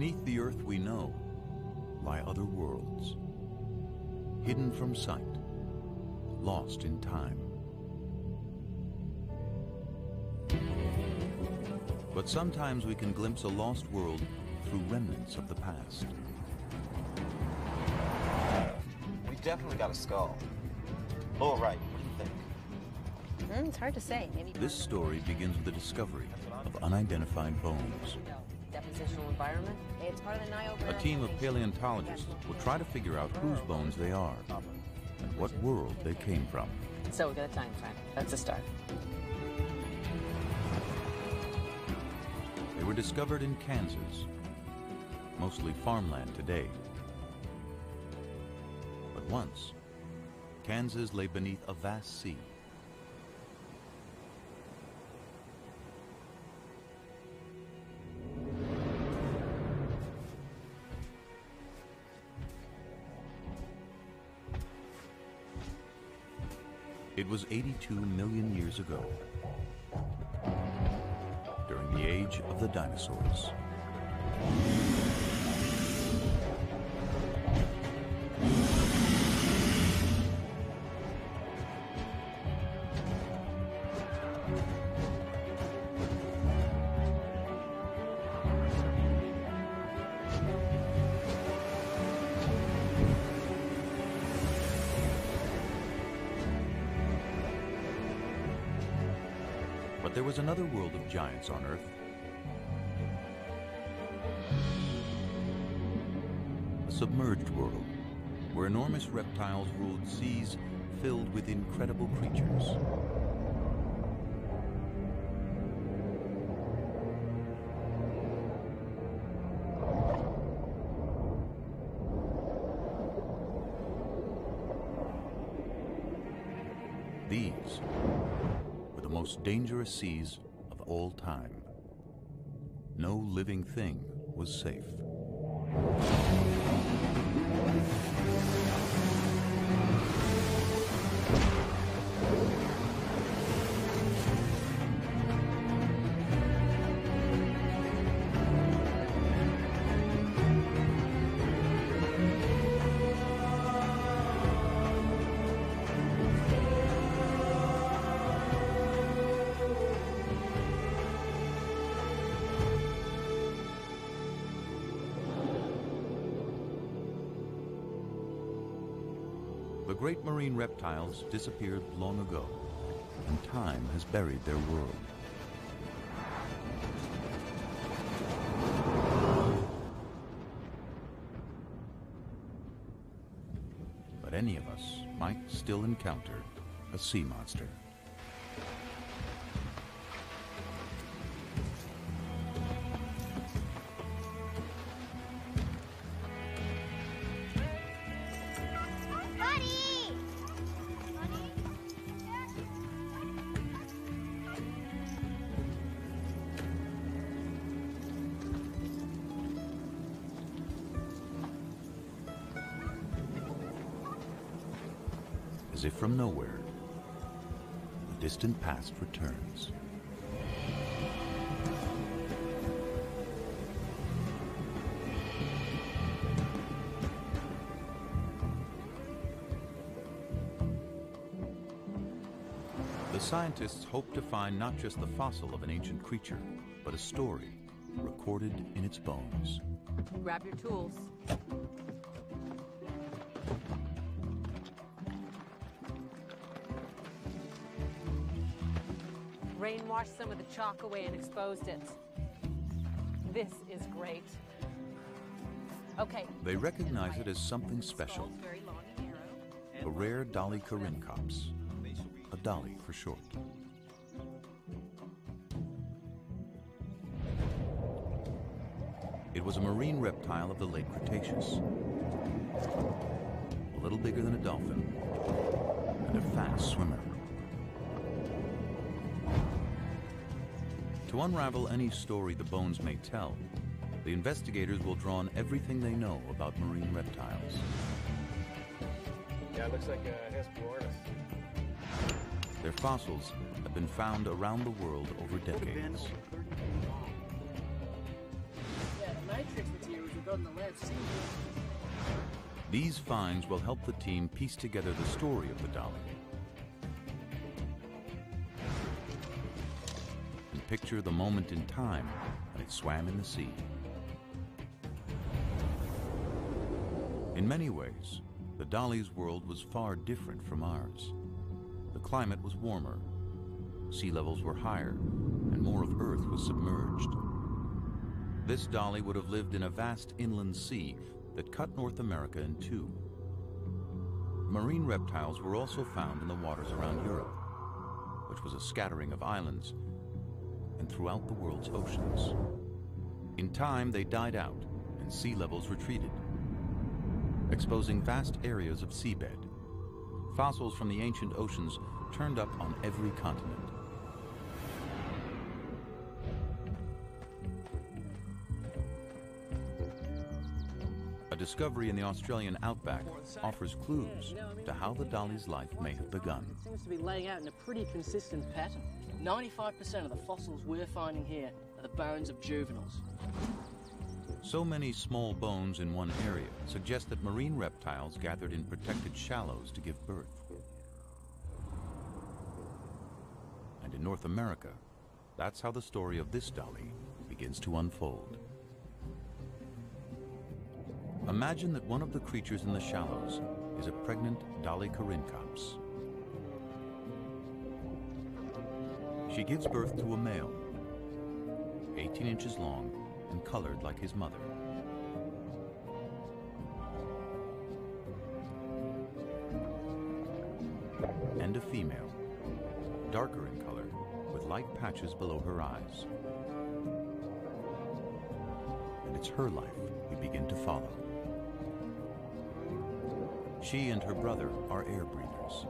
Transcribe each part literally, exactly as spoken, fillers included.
Beneath the Earth we know lie other worlds, hidden from sight, lost in time. But sometimes we can glimpse a lost world through remnants of the past. We definitely got a skull. All right, what do you think? Mm, it's hard to say. Maybe this story begins with the discovery of unidentified bones. Depositional environment. It's part of the Niobe. A team of paleontologists will try to figure out whose bones they are and what world they came from. So we got a time frame. That's a start. They were discovered in Kansas, mostly farmland today. But once, Kansas lay beneath a vast sea. It was eighty-two million years ago, during the age of the dinosaurs. There was another world of giants on Earth. A submerged world where enormous reptiles ruled seas filled with incredible creatures. These most dangerous seas of all time. No living thing was safe. Great marine reptiles disappeared long ago, and time has buried their world. But any of us might still encounter a sea monster. As if from nowhere, the distant past returns. The scientists hope to find not just the fossil of an ancient creature, but a story recorded in its bones. Grab your tools. Washed some of the chalk away and exposed it. This is great. Okay. They recognize it as something special. A rare Dolichorynchops. A dolly for short. It was a marine reptile of the late Cretaceous. A little bigger than a dolphin. And a fast swimmer. To unravel any story the bones may tell, the investigators will draw on everything they know about marine reptiles. Yeah, it looks like a Hesperornis. Their fossils have been found around the world over decades. Yeah, nitrates material. building the land scene. These finds will help the team piece together the story of the Dali and picture the moment in time when it swam in the sea. In many ways, the Dali's world was far different from ours. The climate was warmer, sea levels were higher, and more of Earth was submerged. This Dali would have lived in a vast inland sea that cut North America in two. Marine reptiles were also found in the waters around Europe, which was a scattering of islands, and throughout the world's oceans. In time, they died out and sea levels retreated, exposing vast areas of seabed. Fossils from the ancient oceans turned up on every continent. A discovery in the Australian outback offers clues to how the Dali's life may have begun. It seems to be laying out in a pretty consistent pattern. ninety-five percent of the fossils we're finding here are the bones of juveniles. So many small bones in one area suggest that marine reptiles gathered in protected shallows to give birth. And in North America, that's how the story of this Dali begins to unfold. Imagine that one of the creatures in the shallows is a pregnant Dolichorynchops. She gives birth to a male, eighteen inches long, and colored like his mother. And a female, darker in color, with light patches below her eyes. And it's her life we begin to follow. She and her brother are air breathers.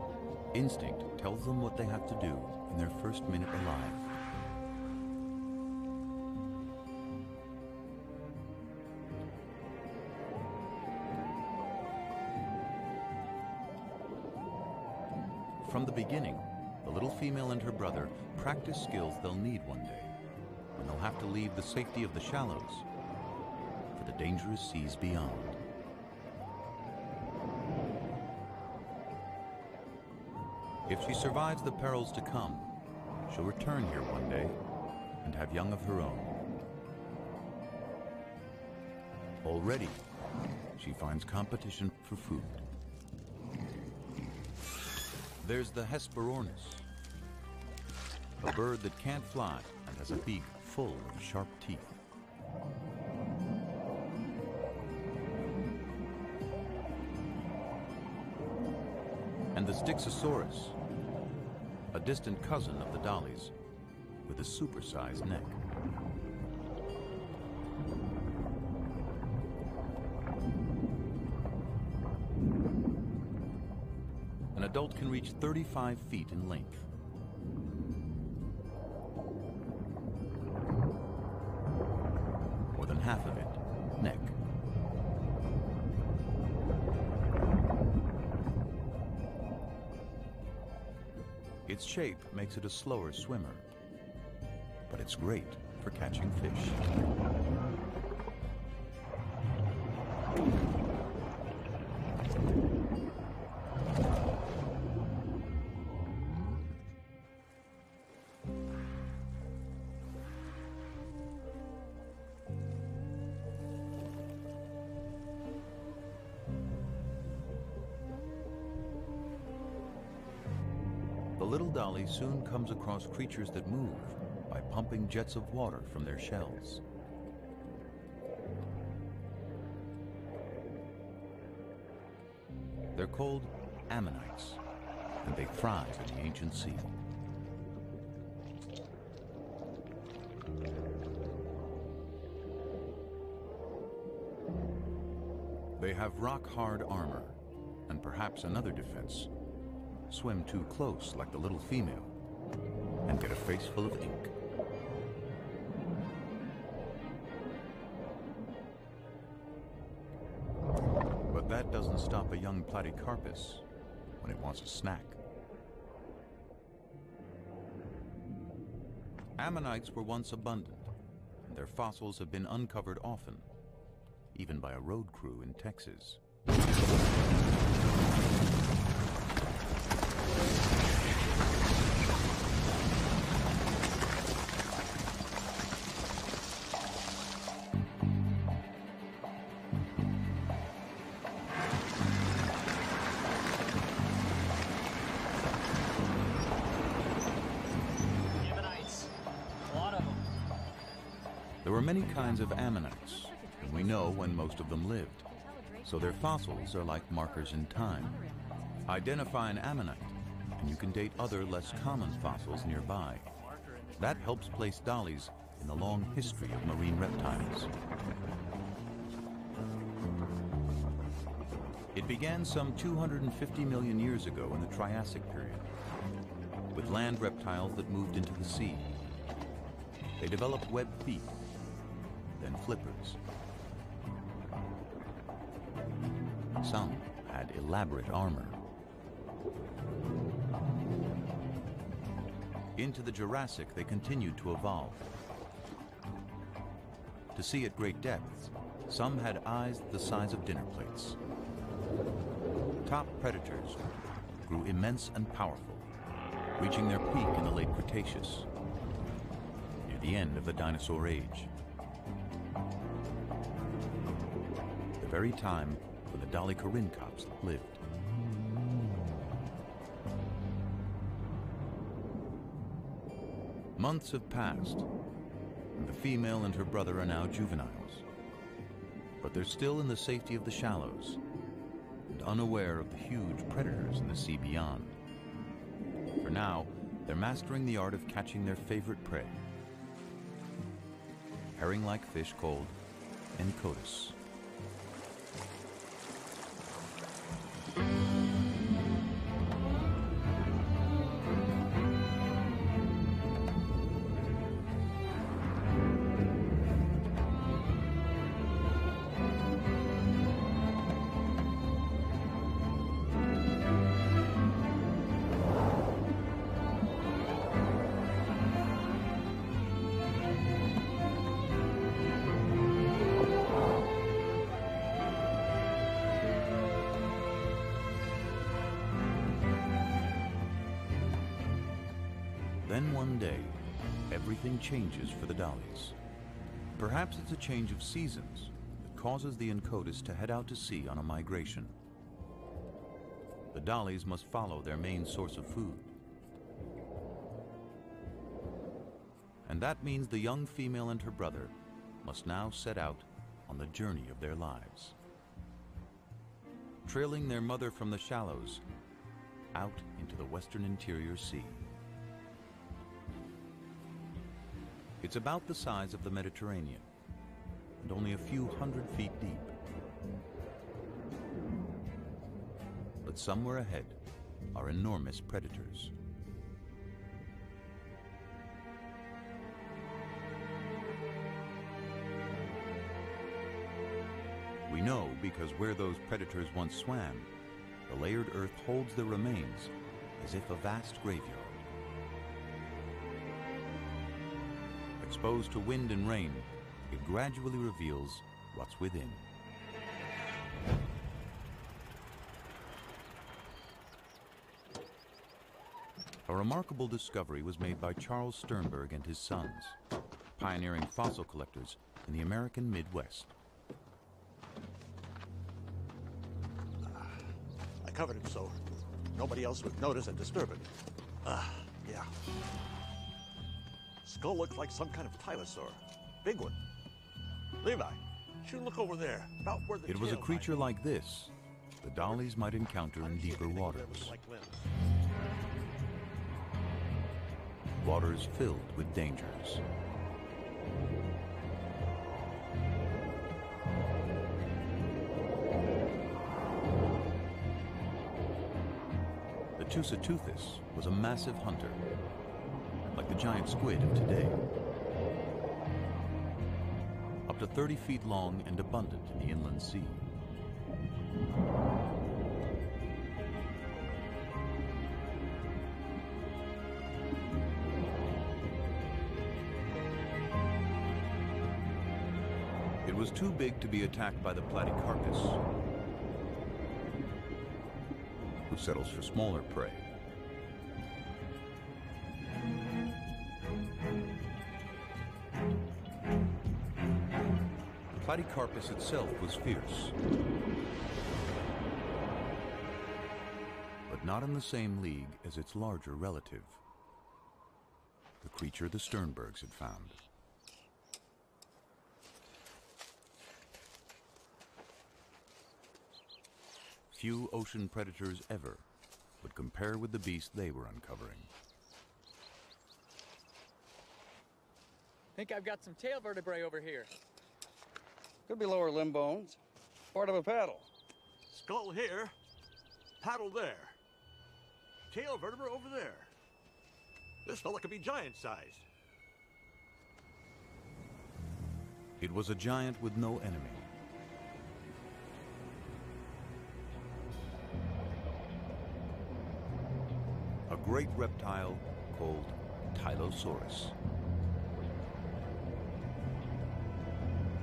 Instinct tells them what they have to do in their first minute alive. From the beginning, the little female and her brother practice skills they'll need one day, when they'll have to leave the safety of the shallows for the dangerous seas beyond. If she survives the perils to come, she'll return here one day and have young of her own. Already, she finds competition for food. There's the Hesperornis, a bird that can't fly and has a beak full of sharp teeth. And the Styxosaurus, a distant cousin of the Dali's, with a supersized neck. An adult can reach thirty-five feet in length. More than half of it, neck. Its shape makes it a slower swimmer, but it's great for catching fish. Dali soon comes across creatures that move by pumping jets of water from their shells. They're called ammonites, and they thrive in the ancient sea. They have rock-hard armor, and perhaps another defense: swim too close like the little female and get a face full of ink. But that doesn't stop a young platycarpus when it wants a snack. Ammonites were once abundant, and their fossils have been uncovered often, even by a road crew in Texas. There were many kinds of ammonites, and we know when most of them lived, so their fossils are like markers in time. Identify an ammonite, and you can date other less common fossils nearby. That helps place Dollies in the long history of marine reptiles. It began some two hundred fifty million years ago in the Triassic period, with land reptiles that moved into the sea. They developed webbed feet, then flippers. Some had elaborate armor. Into the Jurassic, they continued to evolve. To see at great depths, some had eyes the size of dinner plates. Top predators grew immense and powerful, reaching their peak in the late Cretaceous, near the end of the dinosaur age. The very time when the Dolichorynchops lived. Months have passed, and the female and her brother are now juveniles. But they're still in the safety of the shallows and unaware of the huge predators in the sea beyond. For now, they're mastering the art of catching their favorite prey, herring-like fish called Enchodus. Then one day, everything changes for the Dollies. Perhaps it's a change of seasons that causes the Enchodus to head out to sea on a migration. The Dollies must follow their main source of food. And that means the young female and her brother must now set out on the journey of their lives. Trailing their mother from the shallows out into the Western interior sea. It's about the size of the Mediterranean, and only a few hundred feet deep. But somewhere ahead are enormous predators. We know because where those predators once swam, the layered earth holds their remains as if a vast graveyard. Exposed to wind and rain, it gradually reveals what's within. A remarkable discovery was made by Charles Sternberg and his sons, pioneering fossil collectors in the American Midwest. Uh, I covered him so nobody else would notice and disturb him. Uh, yeah. Skull looks like some kind of Tylosaur. Big one. Levi, you look over there, about where the It was a creature like this the Dollies might encounter in deeper waters. Waters filled with dangers. The Tusoteuthis was a massive hunter, like the giant squid of today. Up to thirty feet long and abundant in the inland sea. It was too big to be attacked by the platycarpus, who settles for smaller prey. Platycarpus itself was fierce, but not in the same league as its larger relative, the creature the Sternbergs had found. Few ocean predators ever would compare with the beast they were uncovering. I think I've got some tail vertebrae over here. Could be lower limb bones, part of a paddle. Skull here, paddle there, tail vertebra over there. This fella could be giant-sized. It was a giant with no enemy. A great reptile called Tylosaurus.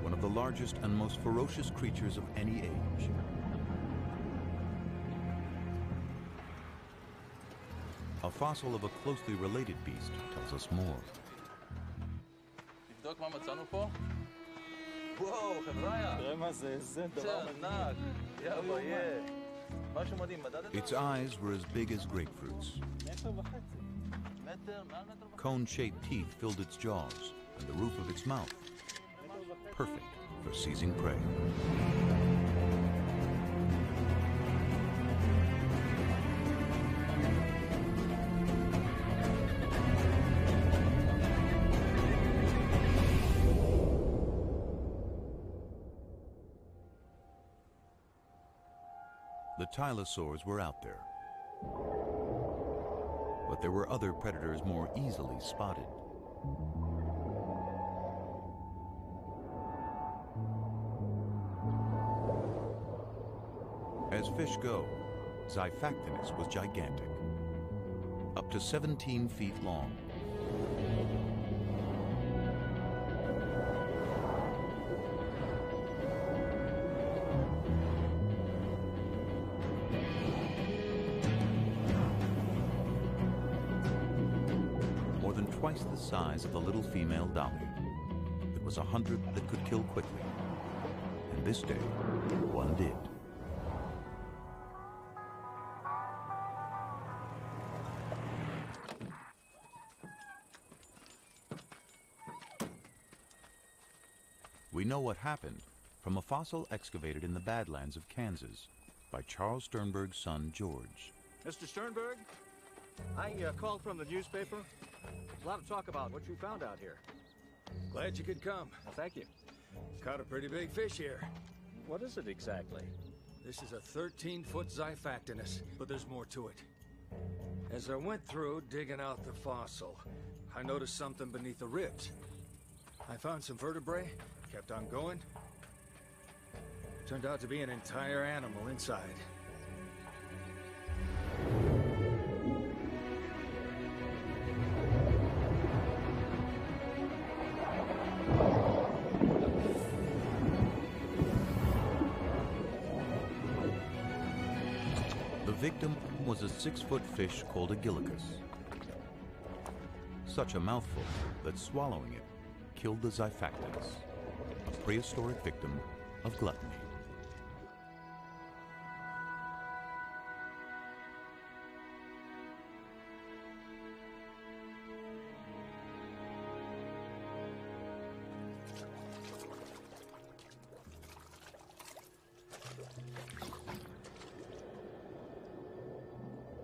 One of the largest and most ferocious creatures of any age. A fossil of a closely related beast tells us more. Its eyes were as big as grapefruits. Cone-shaped teeth filled its jaws and the roof of its mouth. Perfect for seizing prey. The Tylosaurs were out there, but there were other predators more easily spotted. As fish go, Xiphactinus was gigantic, up to seventeen feet long. More than twice the size of the little female dolly. It was a hundred that could kill quickly, and this day, one did. We know what happened from a fossil excavated in the Badlands of Kansas by Charles Sternberg's son, George. Mister Sternberg, I uh, called from the newspaper. There's a lot of talk about what you found out here. Glad you could come. Well, thank you. Caught a pretty big fish here. What is it exactly? This is a thirteen-foot Xiphactinus, but there's more to it. As I went through digging out the fossil, I noticed something beneath the ribs. I found some vertebrae. Kept on going. Turned out to be an entire animal inside. The victim was a six-foot fish called a Gillicus. Such a mouthful that swallowing it killed the Xiphactinus, a prehistoric victim of gluttony.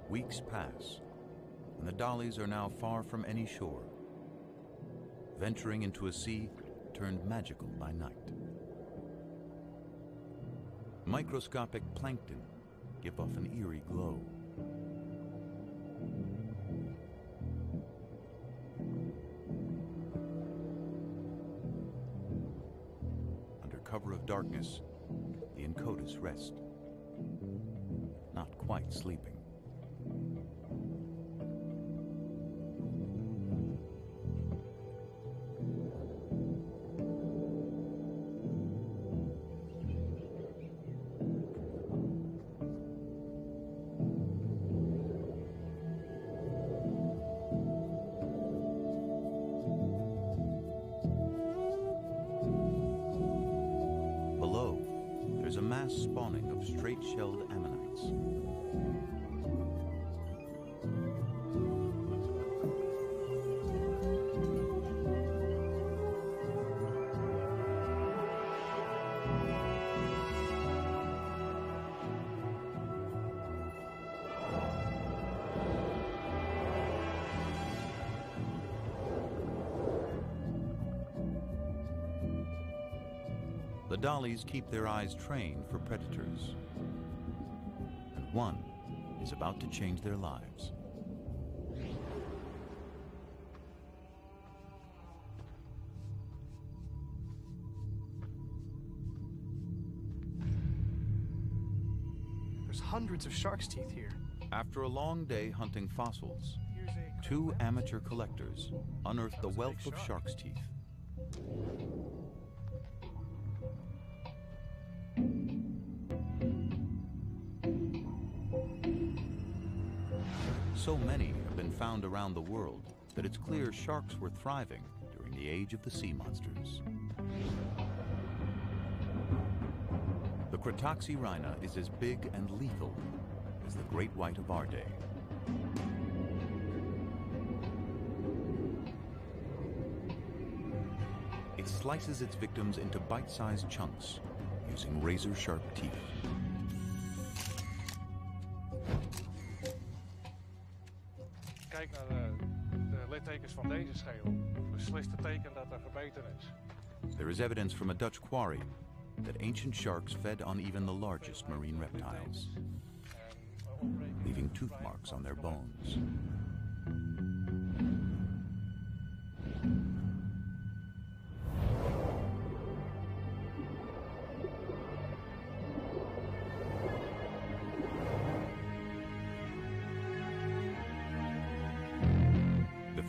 Weeks pass, and the dollies are now far from any shore, venturing into a sea turned magical by night. Microscopic plankton give off an eerie glow. Under cover of darkness, the Enchodus rest, not quite sleeping. mass spawning of straight-shelled ammonites. The dollies keep their eyes trained for predators, and one is about to change their lives. There's hundreds of shark's teeth here. After a long day hunting fossils, two amateur collectors unearthed the wealth of shark's teeth. So many have been found around the world that it's clear sharks were thriving during the age of the sea monsters. The Cretoxyrhina is as big and lethal as the great white of our day. It slices its victims into bite-sized chunks using razor-sharp teeth. Kijk naar de, de littekens van deze schedel. Beslist het teken dat er gebeten is. There is evidence from a Dutch quarry that ancient sharks fed on even the largest marine reptiles, leaving tooth marks on their bones.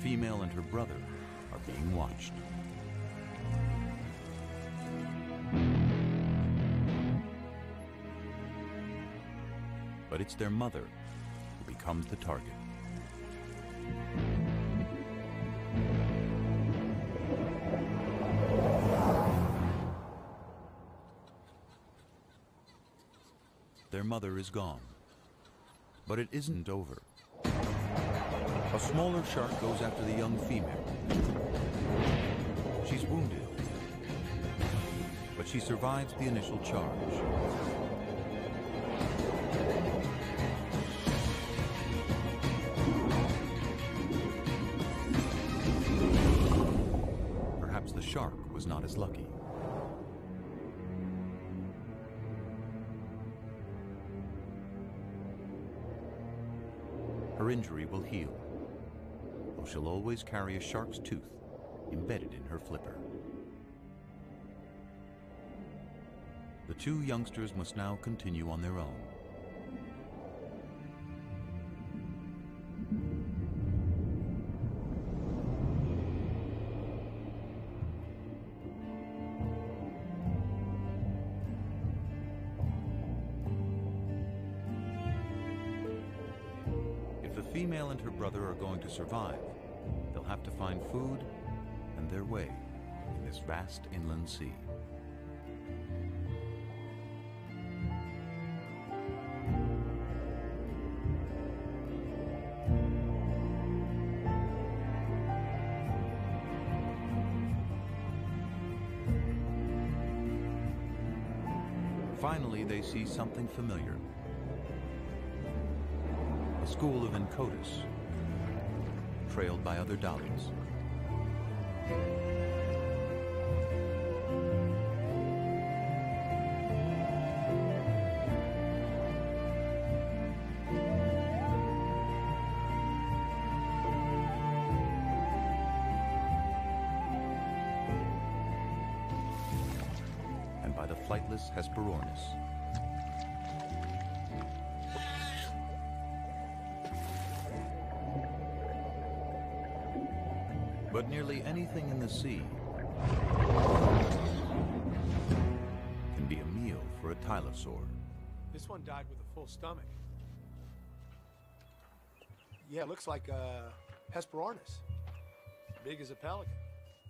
Female and her brother are being watched. But it's their mother who becomes the target. Their mother is gone, but it isn't over. A smaller shark goes after the young female. She's wounded, but she survives the initial charge. Perhaps the shark was not as lucky. Her injury will heal. She'll always carry a shark's tooth embedded in her flipper. The two youngsters must now continue on their own. If the female and her brother are going to survive, have to find food and their way in this vast inland sea. Finally, they see something familiar. A school of Enchodus, trailed by other dollies. And by the flightless Hesperornis. But nearly anything in the sea can be a meal for a Tylosaur. This one died with a full stomach. Yeah, it looks like uh, Hesperornis. Big as a pelican.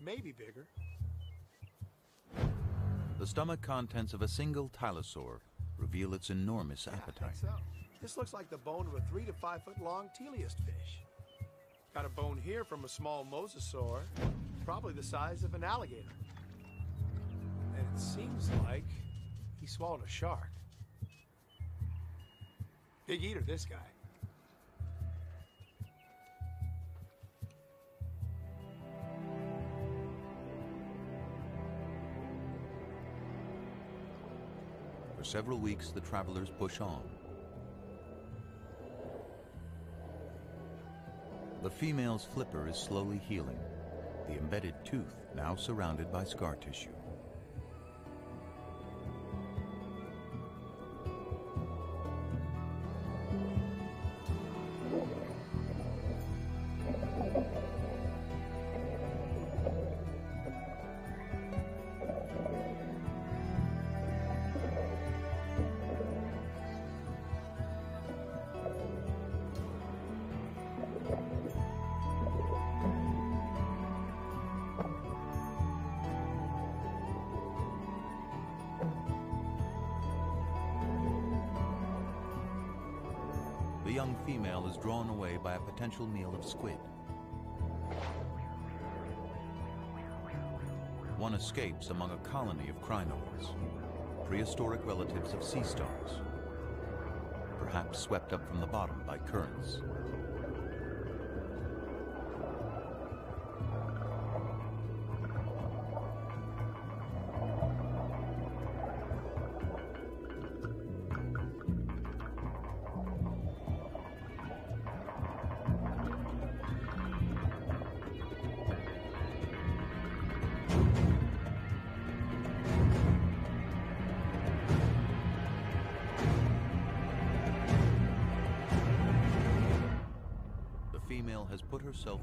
Maybe bigger. The stomach contents of a single Tylosaur reveal its enormous yeah, appetite. I think so. This looks like the bone of a three to five foot long teleost fish. Got a bone here from a small mosasaur, probably the size of an alligator. And it seems like he swallowed a shark. Big eater, this guy. For several weeks, the travelers push on. The female's flipper is slowly healing, the embedded tooth now surrounded by scar tissue. Drawn away by a potential meal of squid. One escapes among a colony of crinoids, prehistoric relatives of sea stars, perhaps swept up from the bottom by currents.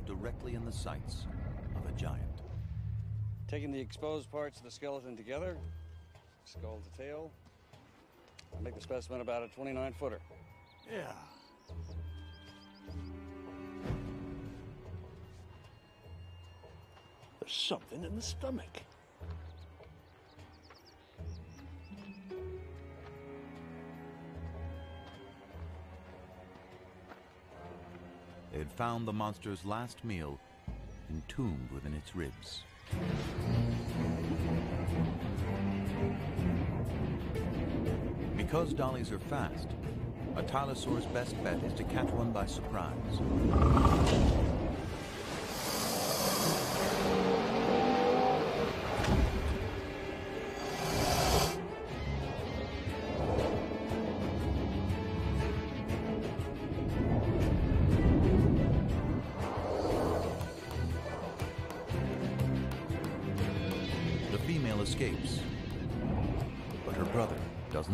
Directly in the sights of a giant. Taking the exposed parts of the skeleton together, skull to tail, I'll make the specimen about a twenty-nine footer. Yeah. There's something in the stomach. They had found the monster's last meal entombed within its ribs. Because dollies are fast, a Tylosaur's best bet is to catch one by surprise.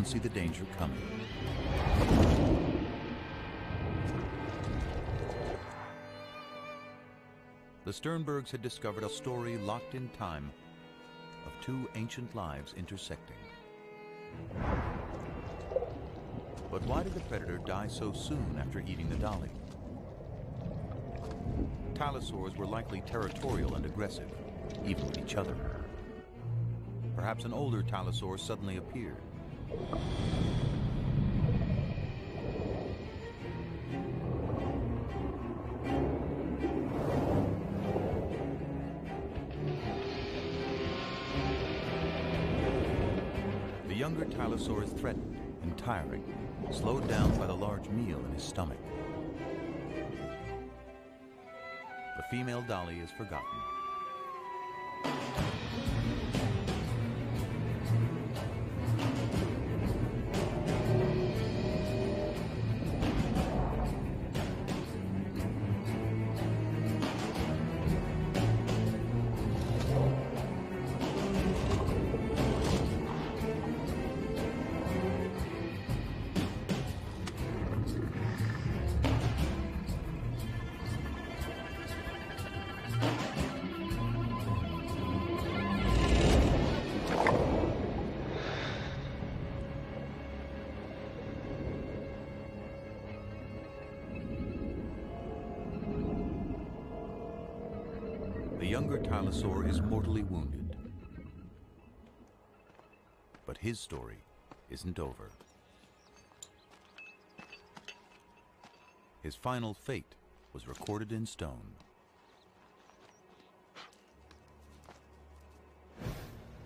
See the danger coming. The Sternbergs had discovered a story locked in time of two ancient lives intersecting. But why did the predator die so soon after eating the dolly? Tylosaurs were likely territorial and aggressive, even with each other. Perhaps an older Tylosaur suddenly appeared. The younger Tylosaur is threatened and tiring, slowed down by the large meal in his stomach. The female dolly is forgotten. The Tylosaur is mortally wounded. But his story isn't over. His final fate was recorded in stone.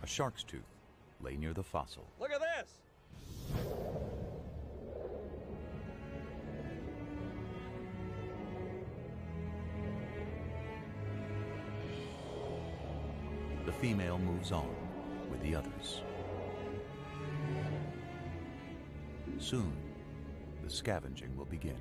A shark's tooth lay near the fossil. Look at this! The female moves on with the others. Soon, the scavenging will begin.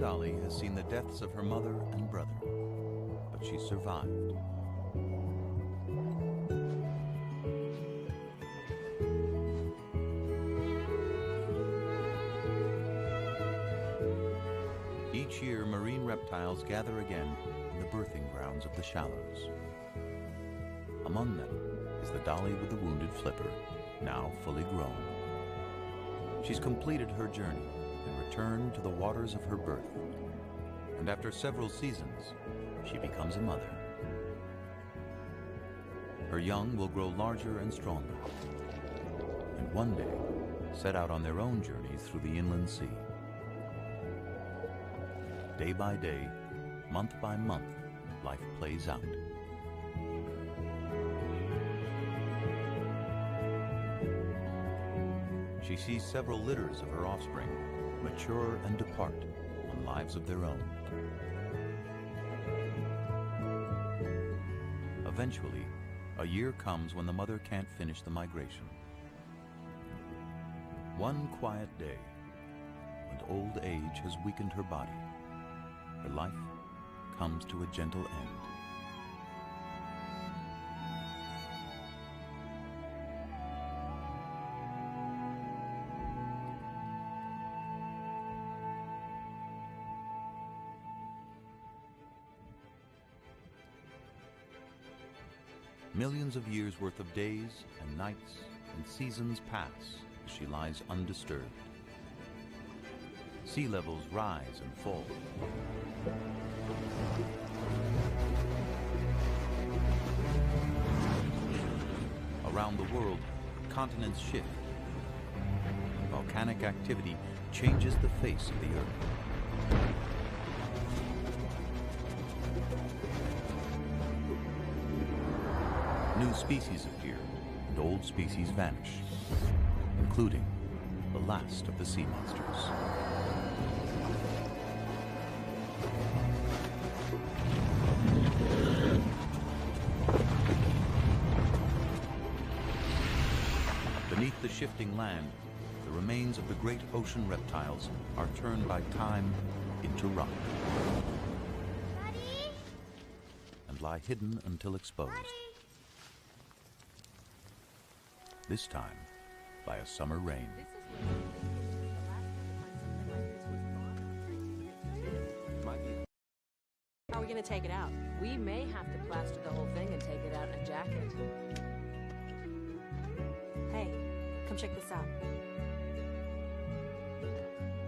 Dolly has seen the deaths of her mother and brother, but she survived. Each year, marine reptiles gather again in the birthing grounds of the shallows. Among them is the dolly with the wounded flipper, now fully grown. She's completed her journey and returned to the waters of her birth. And after several seasons, she becomes a mother. Her young will grow larger and stronger, and one day set out on their own journeys through the inland sea. Day by day, month by month, life plays out. She sees several litters of her offspring mature and depart on lives of their own. Eventually, a year comes when the mother can't finish the migration. One quiet day, when old age has weakened her body, her life comes to a gentle end. Millions of years worth of days and nights and seasons pass as she lies undisturbed. Sea levels rise and fall. Around the world, continents shift. Volcanic activity changes the face of the earth. New species appear, and old species vanish, including the last of the sea monsters. Beneath the shifting land, the remains of the great ocean reptiles are turned by time into rock. Daddy? And lie hidden until exposed. Daddy? This time by a summer rain. How are we going to take it out? We may have to plaster the whole thing and take it out in a jacket. Hey, come check this out.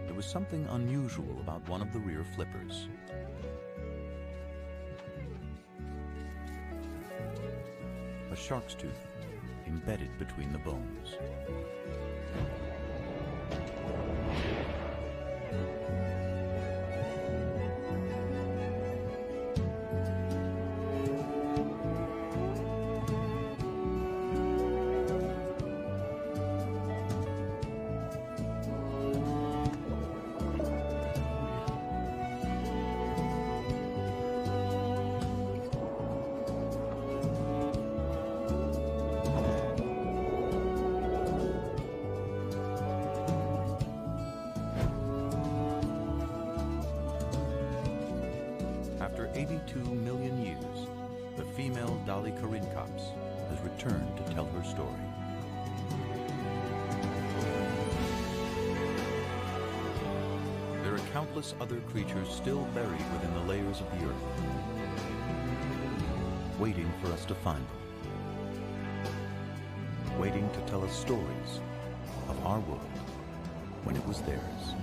There was something unusual about one of the rear flippers. A shark's tooth embedded between the bones. Dolichorynchops has returned to tell her story. There are countless other creatures still buried within the layers of the earth, waiting for us to find them, waiting to tell us stories of our world when it was theirs.